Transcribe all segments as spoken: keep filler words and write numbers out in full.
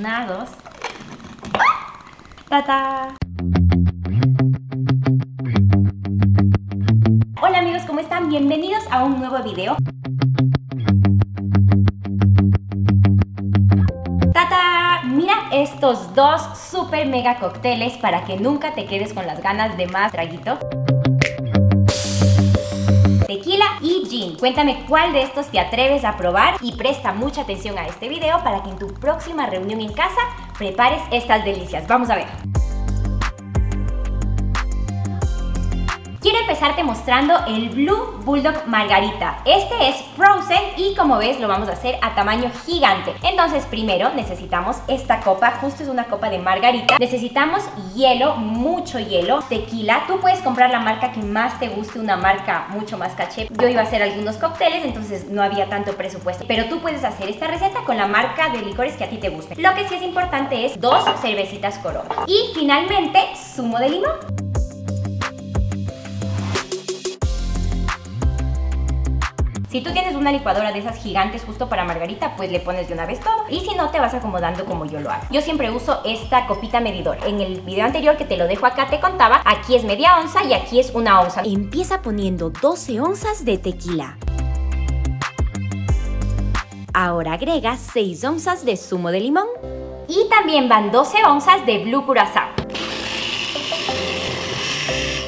horneados. ¡Tata! Hola amigos, ¿cómo están? Bienvenidos a un nuevo video. ¡Tata! Mira estos dos super mega cócteles para que nunca te quedes con las ganas de más traguito. Tequila y gin. Cuéntame cuál de estos te atreves a probar y presta mucha atención a este video para que en tu próxima reunión en casa prepares estas delicias. Vamos a ver. Quiero empezarte mostrando el Blue Bulldog Margarita. Este es frozen y como ves lo vamos a hacer a tamaño gigante. Entonces primero necesitamos esta copa, justo es una copa de margarita. Necesitamos hielo, mucho hielo, tequila. Tú puedes comprar la marca que más te guste, una marca mucho más caché. Yo iba a hacer algunos cócteles, entonces no había tanto presupuesto. Pero tú puedes hacer esta receta con la marca de licores que a ti te guste. Lo que sí es importante es dos cervecitas Corona. Y finalmente, zumo de limón. Si tú tienes una licuadora de esas gigantes justo para margarita, pues le pones de una vez todo. Y si no, te vas acomodando como yo lo hago. Yo siempre uso esta copita medidor. En el video anterior que te lo dejo acá te contaba, aquí es media onza y aquí es una onza. Empieza poniendo doce onzas de tequila. Ahora agrega seis onzas de zumo de limón. Y también van doce onzas de Blue Curaçao.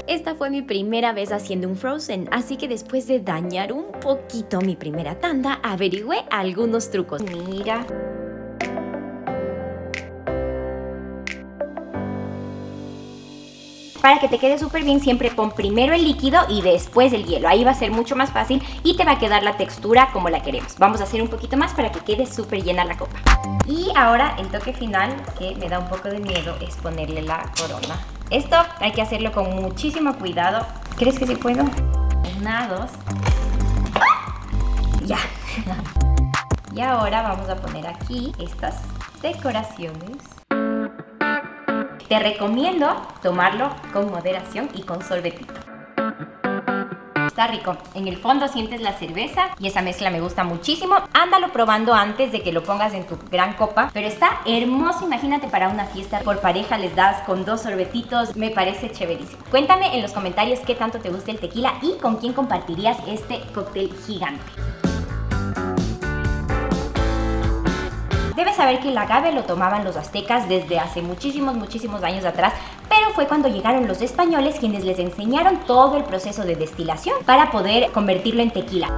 Esta fue mi primera vez haciendo un frozen, así que después de dañar un poquito mi primera tanda, averigüé algunos trucos. Mira. Para que te quede súper bien, siempre pon primero el líquido y después el hielo. Ahí va a ser mucho más fácil y te va a quedar la textura como la queremos. Vamos a hacer un poquito más para que quede súper llena la copa. Y ahora el toque final, que me da un poco de miedo, es ponerle la corona. Esto hay que hacerlo con muchísimo cuidado. ¿Crees que sí puedo? Una, dos. Ya. Y ahora vamos a poner aquí estas decoraciones. Te recomiendo tomarlo con moderación y con sorbetito. Está rico. En el fondo sientes la cerveza y esa mezcla me gusta muchísimo. Ándalo probando antes de que lo pongas en tu gran copa. Pero está hermoso. Imagínate para una fiesta por pareja les das con dos sorbetitos. Me parece chéverísimo. Cuéntame en los comentarios qué tanto te gusta el tequila y con quién compartirías este cóctel gigante. Debes saber que el agave lo tomaban los aztecas desde hace muchísimos, muchísimos años atrás, pero fue cuando llegaron los españoles quienes les enseñaron todo el proceso de destilación para poder convertirlo en tequila.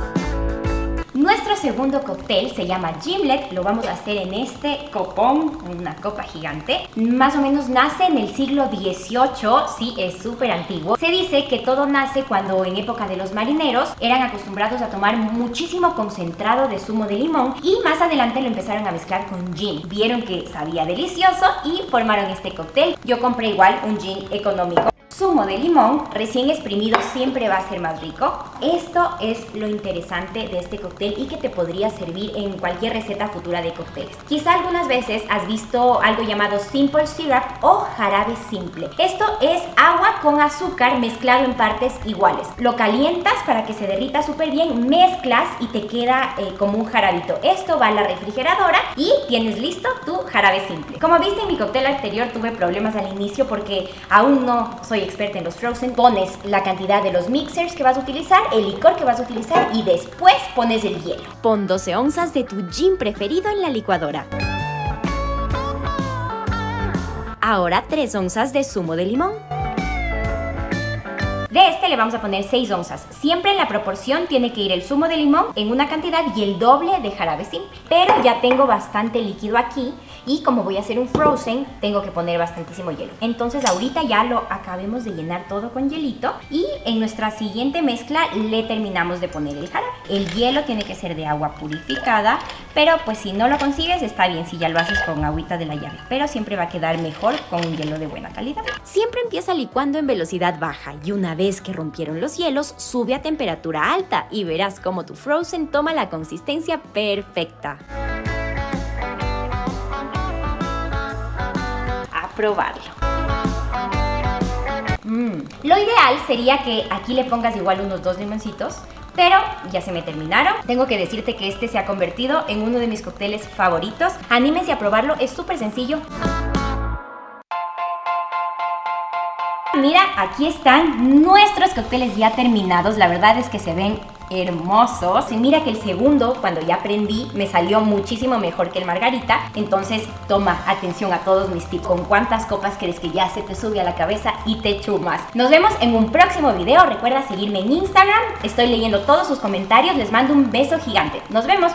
Nuestro segundo cóctel se llama gimlet, lo vamos a hacer en este copón, una copa gigante. Más o menos nace en el siglo dieciocho, sí, es súper antiguo. Se dice que todo nace cuando en época de los marineros eran acostumbrados a tomar muchísimo concentrado de zumo de limón y más adelante lo empezaron a mezclar con gin. Vieron que sabía delicioso y formaron este cóctel. Yo compré igual un gin económico. Zumo de limón recién exprimido siempre va a ser más rico. Esto es lo interesante de este cóctel y que te podría servir en cualquier receta futura de cócteles. Quizá algunas veces has visto algo llamado simple syrup o jarabe simple. Esto es agua con azúcar mezclado en partes iguales. Lo calientas para que se derrita súper bien, mezclas y te queda eh, como un jarabito. Esto va a la refrigeradora y tienes listo tu jarabe simple. Como viste en mi cóctel anterior tuve problemas al inicio porque aún no soy experta en los frozen. Pones la cantidad de los mixers que vas a utilizar, el licor que vas a utilizar y después pones el hielo. Pon doce onzas de tu gin preferido en la licuadora. Ahora tres onzas de zumo de limón. De este le vamos a poner seis onzas. Siempre en la proporción tiene que ir el zumo de limón en una cantidad y el doble de jarabe simple. Pero ya tengo bastante líquido aquí y como voy a hacer un frozen, tengo que poner bastantísimo hielo. Entonces ahorita ya lo acabemos de llenar todo con hielito y en nuestra siguiente mezcla le terminamos de poner el jarabe. El hielo tiene que ser de agua purificada, pero pues si no lo consigues está bien si ya lo haces con agüita de la llave. Pero siempre va a quedar mejor con un hielo de buena calidad. Siempre empieza licuando en velocidad baja y una vez que rompieron los hielos, sube a temperatura alta y verás cómo tu frozen toma la consistencia perfecta. A probarlo. Mm. Lo ideal sería que aquí le pongas igual unos dos limoncitos pero ya se me terminaron. Tengo que decirte que este se ha convertido en uno de mis cócteles favoritos. Anímense a probarlo, es súper sencillo. Mira, aquí están nuestros cócteles ya terminados. La verdad es que se ven hermosos. Y mira que el segundo, cuando ya aprendí, me salió muchísimo mejor que el margarita. Entonces, toma atención a todos mis tips. Con cuántas copas crees que ya se te sube a la cabeza y te chumas. Nos vemos en un próximo video. Recuerda seguirme en Instagram. Estoy leyendo todos sus comentarios. Les mando un beso gigante. Nos vemos.